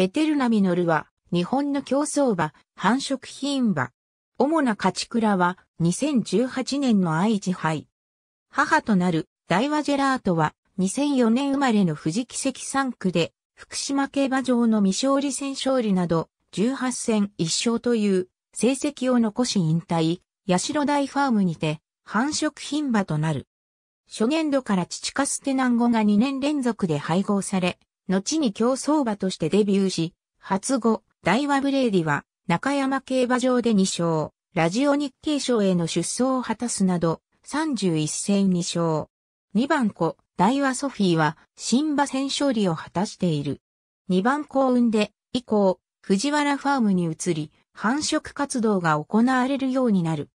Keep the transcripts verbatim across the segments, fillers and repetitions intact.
エテルナミノルは、日本の競走馬、繁殖牝馬。主な勝ち鞍は、にせんじゅうはちねんの愛知杯。母となる、大和ジェラートは、にせんよねん生まれの富士奇跡産区で、福島競馬場の未勝利戦勝利など、じゅうはちせんいっしょうという、成績を残し引退、社台ファームにて、繁殖牝馬となる。初年度から父カステナンゴがにねんれんぞくで配合され、後に競走馬としてデビューし、発後、大和ブレーディは中山競馬場でにしょう、ラジオ日経賞への出走を果たすなど、さんじゅういっせんにしょう。にばんこ、大和ソフィーは新馬戦勝利を果たしている。にばんこを産んで、以降、藤原ファームに移り、繁殖活動が行われるようになる。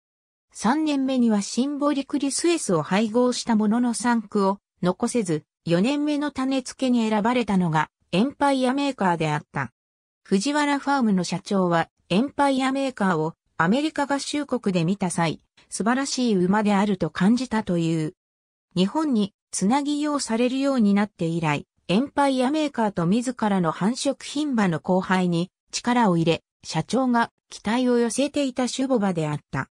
さんねんめにはシンボリクリスエスを配合したものの産区を残せず、よねんめの種付けに選ばれたのがエンパイアメーカーであった。藤原ファームの社長はエンパイアメーカーをアメリカ合衆国で見た際、素晴らしい馬であると感じたという。日本につなぎ用されるようになって以来、エンパイアメーカーと自らの繁殖牝馬の交配に力を入れ、社長が期待を寄せていた種牡馬であった。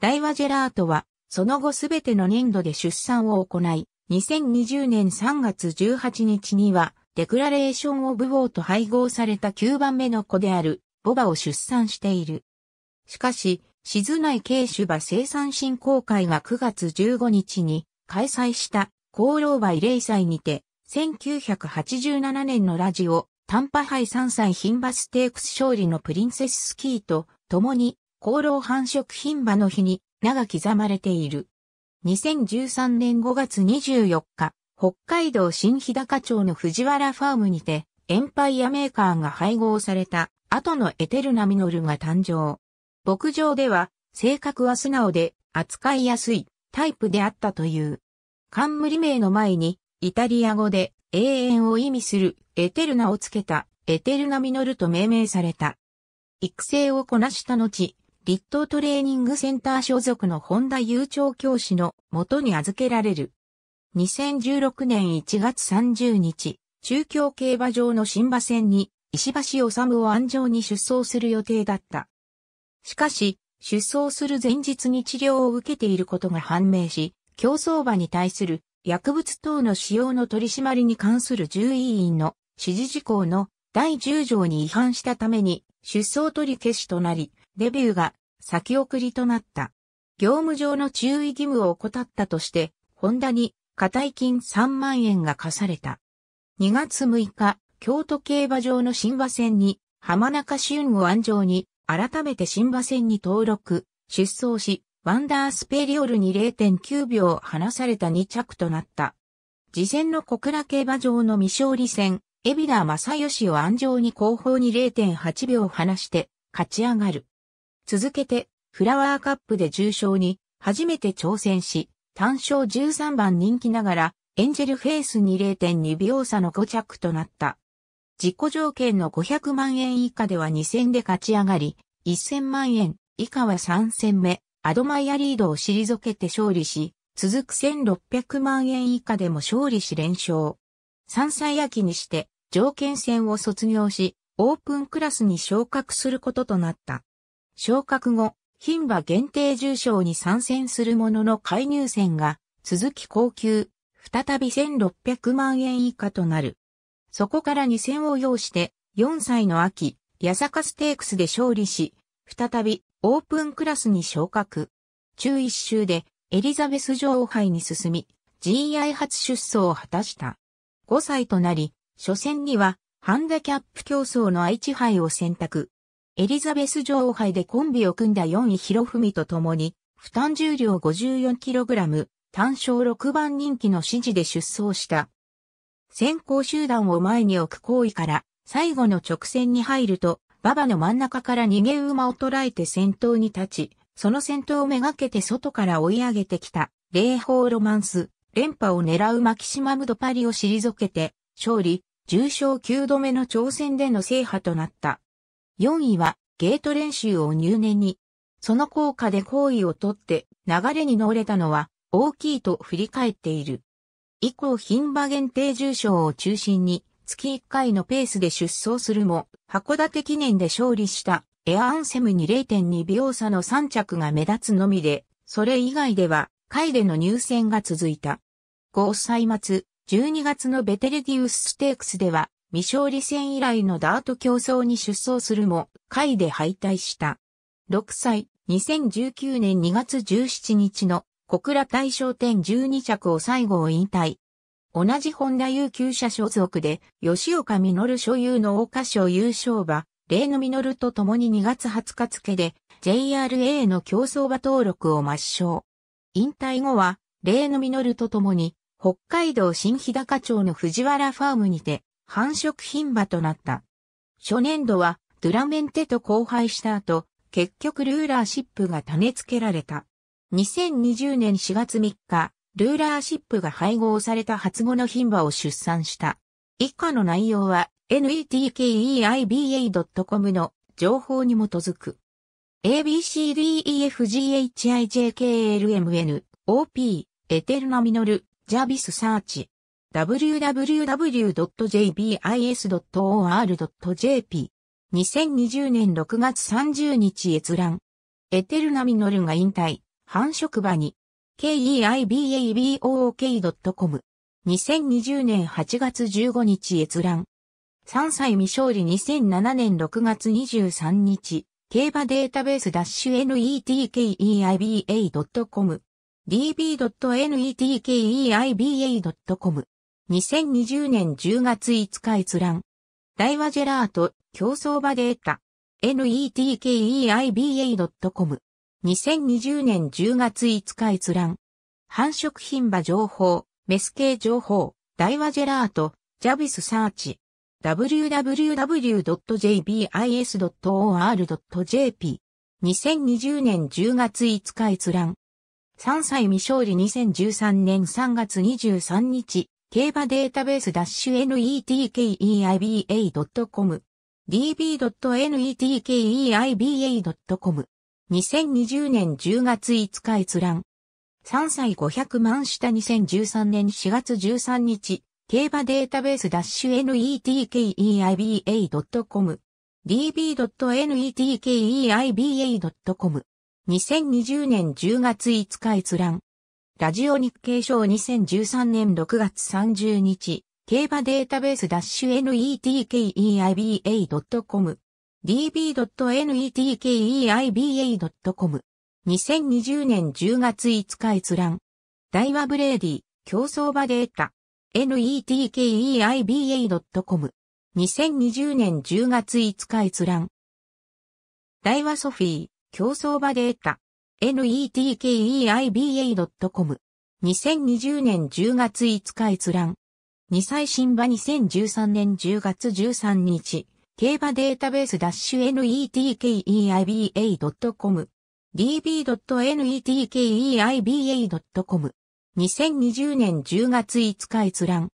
大和ジェラートは、その後すべての年度で出産を行い、にせんにじゅうねんさんがつじゅうはちにちには、デクラレーション・オブ・ウォーと配合されたきゅうばんめの子である、牡馬を出産している。しかし、静内競種馬生産振興会がくがつじゅうごにちに開催した、功労馬慰霊祭にて、せんきゅうひゃくはちじゅうななねんのラジオ、短波杯さんさい牝馬ステークス勝利のプリンセススキーと、共に、功労繁殖牝馬の日に名が刻まれている。にせんじゅうさんねんごがつにじゅうよっか、北海道新日高町の藤原ファームにて、エンパイアメーカーが配合された、後のエテルナミノルが誕生。牧場では、性格は素直で、扱いやすい、タイプであったという。冠名の前に、イタリア語で、永遠を意味する、エテルナをつけた、エテルナミノルと命名された。育成をこなした後、立東トレーニングセンター所属の本田祐調教師の元に預けられる。にせんじゅうろくねんいちがつさんじゅうにち、中京競馬場の新馬戦に石橋治を鞍上に出走する予定だった。しかし、出走する前日に治療を受けていることが判明し、競走馬に対する薬物等の使用の取り締まりに関する獣医院の指示事項のだいじゅうじょうに違反したために出走取り消しとなり、デビューが先送りとなった。業務上の注意義務を怠ったとして、ホンダに課題金さんまんえんが課された。にがつむいか、京都競馬場の新馬戦に、浜中俊を鞍上に、改めて新馬戦に登録、出走し、ワンダースペリオルに れいてんきゅうびょう離されたにちゃくとなった。次戦の小倉競馬場の未勝利戦、海老名正義を鞍上に後方に れいてんはちびょう離して、勝ち上がる。続けて、フラワーカップで重賞に、初めて挑戦し、単勝じゅうさんばん人気ながら、エンジェルフェイスに れいてんにびょう差のごちゃくとなった。自己条件のごひゃくまんえん以下ではにせんで勝ち上がり、せんまんえん以下はさんせんめ、アドマイヤリードを退けて勝利し、続くせんろっぴゃくまんえん以下でも勝利し連勝。さんさいあきにして、条件戦を卒業し、オープンクラスに昇格することとなった。昇格後、牝馬限定重賞に参戦するものの介入戦が続き降級、再びせんろっぴゃくまんえん以下となる。そこからにせんを要して、よんさいの秋、八坂ステークスで勝利し、再びオープンクラスに昇格。中いっ週でエリザベス女王杯に進み、ジーワン 初出走を果たした。ごさいとなり、初戦にはハンダキャップ競争の愛知杯を選択。エリザベス女王杯でコンビを組んだよんい博文と共に、負担重量 ごじゅうよんキログラム、単勝ろくばんにんきの指示で出走した。先行集団を前に置く行為から、最後の直線に入ると、馬場の真ん中から逃げ馬を捉えて先頭に立ち、その先頭をめがけて外から追い上げてきた、霊峰ロマンス、連覇を狙うマキシマムドパリを退けて、勝利、重賞きゅうどめの挑戦での制覇となった。よんいはゲート練習を入念に。その効果で好位を取って流れに乗れたのは大きいと振り返っている。以降牝馬限定重賞を中心に月いっかいのペースで出走するも、函館記念で勝利したエアアンセムに れいてんにびょう差のさん着が目立つのみで、それ以外では、下位での入選が続いた。ごさい末、じゅうにがつのベテルギウスステークスでは、未勝利戦以来のダート競争に出走するも、下位で敗退した。ろくさい、にせんじゅうきゅうねんにがつじゅうしちにちの小倉大賞典じゅうに着を最後を引退。同じ本田有厩舎所属で、吉岡稔所有の桜花賞優勝馬、礼の実と共ににがつはつか付で ジェイアールエー の競走馬登録を抹消。引退後は、礼の実と共に、北海道新日高町の藤原ファームにて、繁殖牝馬となった。初年度は、ドゥラメンテと交配した後、結局ルーラーシップが種付けられた。にせんにじゅうねんしがつみっか、ルーラーシップが配合された初子の牝馬を出産した。以下の内容は ネットキーバ ドットコム の情報に基づく。エービーシーディーイーエフジーエイチアイジェーケーエルエムエヌオーピー エテルナミノルジャビスサーチ ダブリュダブリュダブリュドットジェイビーアイエスドットオーアールドットジェーピー にせんにじゅうねんろくがつさんじゅうにち閲覧。エテルナミノルが引退、繁殖馬に。ケーイーアイビーエービーオーケードットコム にせんにじゅうねんはちがつじゅうごにち閲覧。さんさい未勝利にせんななねんろくがつにじゅうさんにち、競馬データベース ネットケーイーアイビーエードットコム ディービードットネットケーイーアイビーエードットコム にせんにじゅうねんじゅうがついつか閲覧。大和ジェラート、競走馬データ ネットケーイーアイビーエードットコム にせんにじゅうねんじゅうがついつか閲覧。繁殖牝馬情報、メス系情報、大和ジェラート、ジャビスサーチ。ダブリュダブリュダブリュドットジェイビーアイエスドットオーアールドットジェーピー にせんにじゅうねんじゅうがついつか閲覧。さんさい未勝利にせんじゅうさんねんさんがつにじゅうさんにち、競馬データベース ネットケーイーアイビーエードットコム ディービードットネットケーイーアイビーエードットコム にせんにじゅうねんじゅうがついつか閲覧。さんさいごひゃくまん下にせんじゅうさんねんしがつじゅうさんにち、競馬データベース ネットケーイーアイビーエードットコム ディービードットネットケーイーアイビーエードットコム にせんにじゅうねんじゅうがついつか閲覧。ラジオ日経賞にせんじゅうさんねんろくがつさんじゅうにち、競馬データベース ネットケーイーアイビーエードットコム ディービードットネットケーイーアイビーエードットコム にせんにじゅうねんじゅうがついつか閲覧。大和ブレーディ、競走馬データ ネットケーイーアイビーエードットコム にせんにじゅうねんじゅうがついつか閲覧。大和ソフィー、競走馬データ ネットケーイーアイビーエードットコム にせんにじゅうねんじゅうがついつか閲覧。にさい牝馬にせんじゅうさんねんじゅうがつじゅうさんにち、競馬データベース ネットケーイーアイビーエードットコム ディービードットネットケーイーアイビーエードットコム にせんにじゅうねんじゅうがついつか閲覧。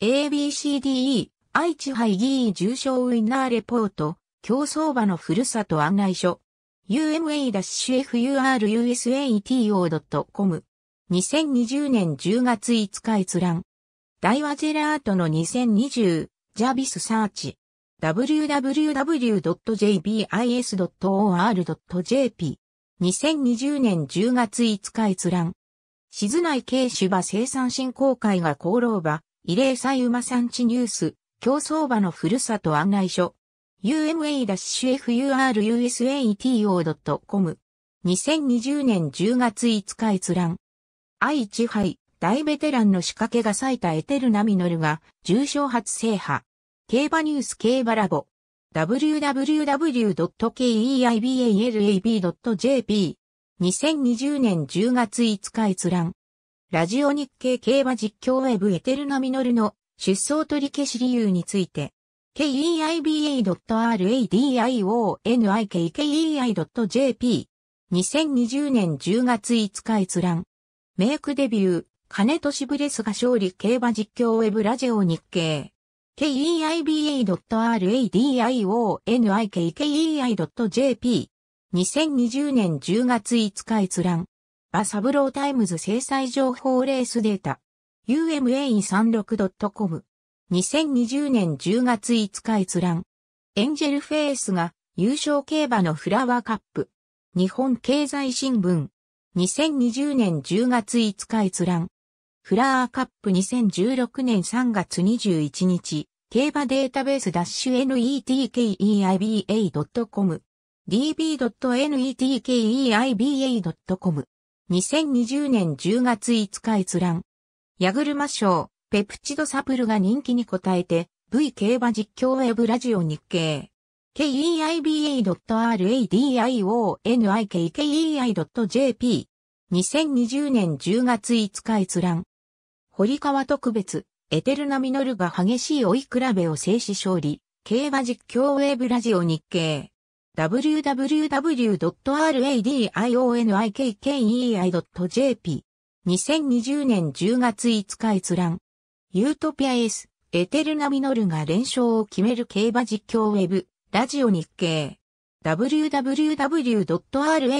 エービーシーディーイー 愛知杯ギー重賞ウィナーレポート競走馬のふるさと案内所 ユーエムエーエフユーアールユーエスエーティーオードットコム にせんにじゅうねんじゅうがついつか閲覧。大和ジェラートのにせんにじゅうジャビスサーチダブリュダブリュダブリュドットジェイビーアイエスドットオーアールドットジェーピー にせんにじゅうねんじゅうがついつか閲覧。静内軽種馬生産振興会が功労馬、慰霊祭馬産地ニュース、競走馬のふるさと案内所 ユーエムエーエフユーアールユーエスエーティーオードットコム にせんにじゅうねんじゅうがついつか閲覧。愛知杯大ベテランの仕掛けが咲いたエテルナミノルが重賞初制覇。競馬ニュース競馬ラボ ダブリュダブリュダブリュドットケーイーアイビーエーエルエービードットジェーピー にせんにじゅうねんじゅうがついつか閲覧。ラジオ日経競馬実況ウェブエテルナミノルの出走取り消し理由について ケーイーアイビーエーアールエーディーアイオーエヌアイケーケーイーアイドットジェーピー にせんにじゅうねんじゅうがついつか閲覧。メイクデビュー金利ブレスが勝利競馬実況ウェブラジオ日経ケーイーアイビーエーアールエーディーアイオーエヌアイケーケーイーアイドットジェーピー にせんにじゅうねんじゅうがついつか閲覧。馬サブロータイムズ制裁情報レースデータ ユーエムエーイーさんじゅうろくドットコムにせんにじゅうねんじゅうがついつか閲覧。エンジェルフェイスが優勝競馬のフラワーカップ。日本経済新聞。にせんにじゅうねんじゅうがついつか閲覧。フラワーカップにせんじゅうろくねんさんがつにじゅういちにち。競馬データベース ネットケイイーアイビーエードットコム ディービードットネットケイイーアイビーエードットコム にせんにじゅうねんじゅうがついつか閲覧。矢車賞、ペプチドサプルが人気に応えて、V 競馬実況ウェブラジオ日経。ケイイーアイビーエードットラディオニッケイケイアイドットジェーピー にせんにじゅうねんじゅうがついつか閲覧。堀川特別。エテルナミノルが激しい追い比べを制止勝利、競馬実況ウェブラジオ日経。ダブリューダブリューダブリュードットラディオニッケイケイアイドットジェーピー にせんにじゅうねんじゅうがついつか閲覧。ユートピアエース、エテルナミノルが連勝を決める競馬実況ウェブ、ラジオ日経。ダブリューダブリューダブリュードットラディ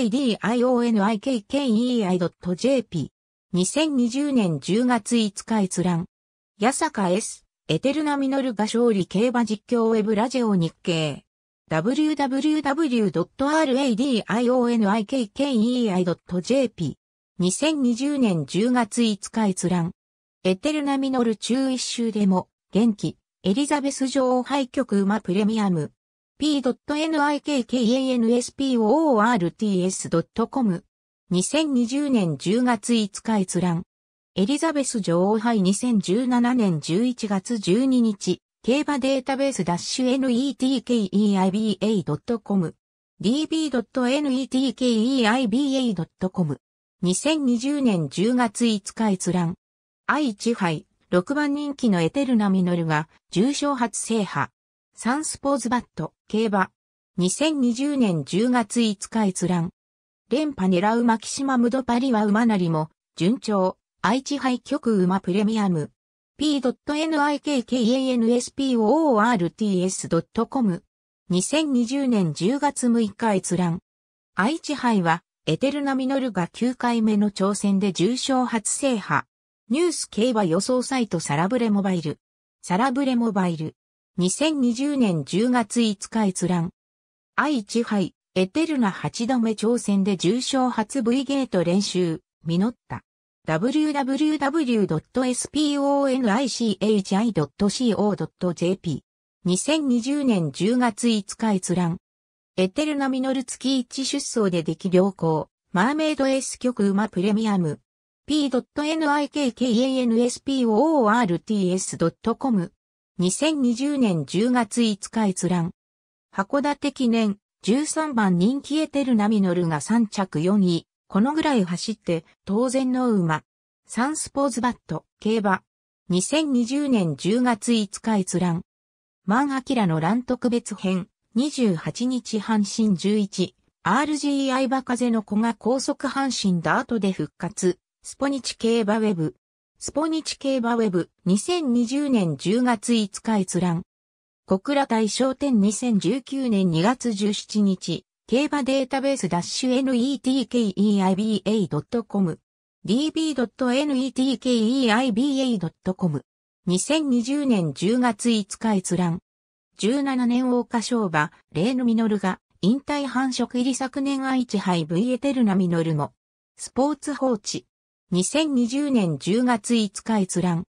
オニッケイケイアイドットジェーピー にせんにじゅうねんじゅうがついつか閲覧。矢坂 S、エテルナミノルが勝利競馬実況ウェブラジオ日経。ダブリューダブリューダブリュードットラディオニッケイケイアイドットジェーピー にせんにじゅうねんじゅうがついつか閲覧。エテルナミノル中一周でも、元気、エリザベス女王杯局馬プレミアム。ピーニッケイアンスポーツドットコム にせんにじゅうねんじゅうがついつか閲覧。エリザベス女王杯にせんじゅうななねんじゅういちがつじゅうににち、競馬データベース ネットケイイーアイビーエードットコム、ディービードットネットケイイーアイビーエードットコム、にせんにじゅうねんじゅうがついつか閲覧。愛知杯、ろくばんにんきのエテルナミノルが、重賞初制覇。サンスポーズバット、競馬。にせんにじゅうねんじゅうがついつか閲覧。連覇狙うマキシマムドパリは馬なりも、順調。愛知杯局馬プレミアム。ピーニッケイアンスポーツドットコム にせんにじゅうねんじゅうがつむいか閲覧。愛知杯は、エテルナミノルがきゅうかいめの挑戦で重賞初制覇。ニュース競馬予想サイトサラブレモバイル。サラブレモバイル。にせんにじゅうねんじゅうがついつか閲覧。愛知杯、エテルナはちどめ挑戦で重賞初 V ゲート練習、実った。ダブリューダブリューダブリュードットスポニッチドットシーオードットジェーピー にせんにじゅうねんじゅうがついつか閲覧。エテルナミノル月いち出走で出来良好。マーメイドエース局馬プレミアム。ピーニッケイアンスポーツドットコム にせんにじゅうねんじゅうがついつか閲覧。函館記念じゅうさんばんにんきエテルナミノルがさんちゃくよんい。このぐらい走って、当然の馬。サンスポーズバット、競馬。にせんにじゅうねんじゅうがついつか閲覧。万明の乱特別編、にじゅうはちにち阪神 じゅういち、アールジー 相葉風の子が高速阪神ダートで復活、スポニチ競馬ウェブ。スポニチ競馬ウェブ、にせんにじゅうねんじゅうがついつか閲覧。小倉大賞典にせんじゅうきゅうねんにがつじゅうしちにち。競馬データベース ネットケイイーアイビーエードットコム ディービードットネットケイイーアイビーエードットコム にせんにじゅうねんじゅうがついつか閲覧。じゅうななねん桜花賞馬、レーヌミノルが、引退繁殖入り昨年愛知杯 V エテルナミノルも、スポーツ報知。にせんにじゅうねんじゅうがついつか閲覧。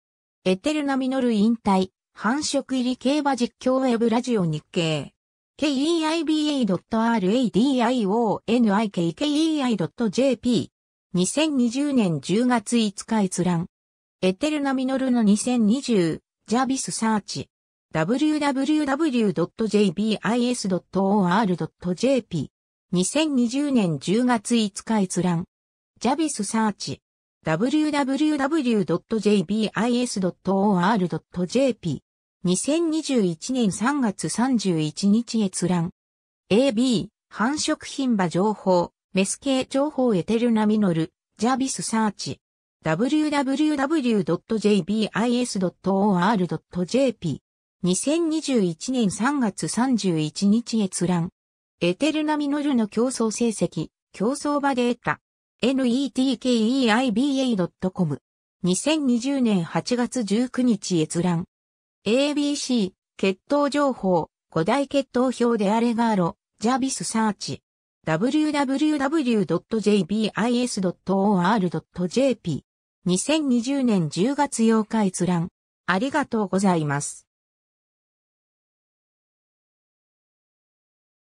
エテルナミノル引退、繁殖入り競馬実況ウェブラジオ日経。ケイイーアイビーエードットラディオニッケイケイアイドットジェーピー にせんにじゅうねんじゅうがついつか閲覧。エテルナミノルのにせんにじゅうジャビスサーチ ダブリューダブリューダブリュードットジェービーアイエスドットオーアールドットジェーピー にせんにじゅうねんじゅうがついつか閲覧。ジャビスサーチ ダブリューダブリューダブリュードットジェービーアイエスドットオーアールドットジェーピー にせんにじゅういちねんさんがつさんじゅういちにち閲覧。エービー、繁殖牝馬情報、メス系情報エテルナミノル、ジャビスサーチ。ダブリューダブリューダブリュードットジェービーアイエスドットオーアールドットジェーピー にせんにじゅういちねんさんがつさんじゅういちにち閲覧。エテルナミノルの競争成績、競争馬データ。ネットケイイーアイビーエードットコム にせんにじゅうねんはちがつじゅうくにち閲覧。エービーシー、血統情報、五大血統表でアレガーロ、ジャビスサーチ。ダブリュダブリュダブリュドットジェイビーアイエスドットオーアールドットジェーピー にせんにじゅうねんじゅうがつようか閲覧。ありがとうございます。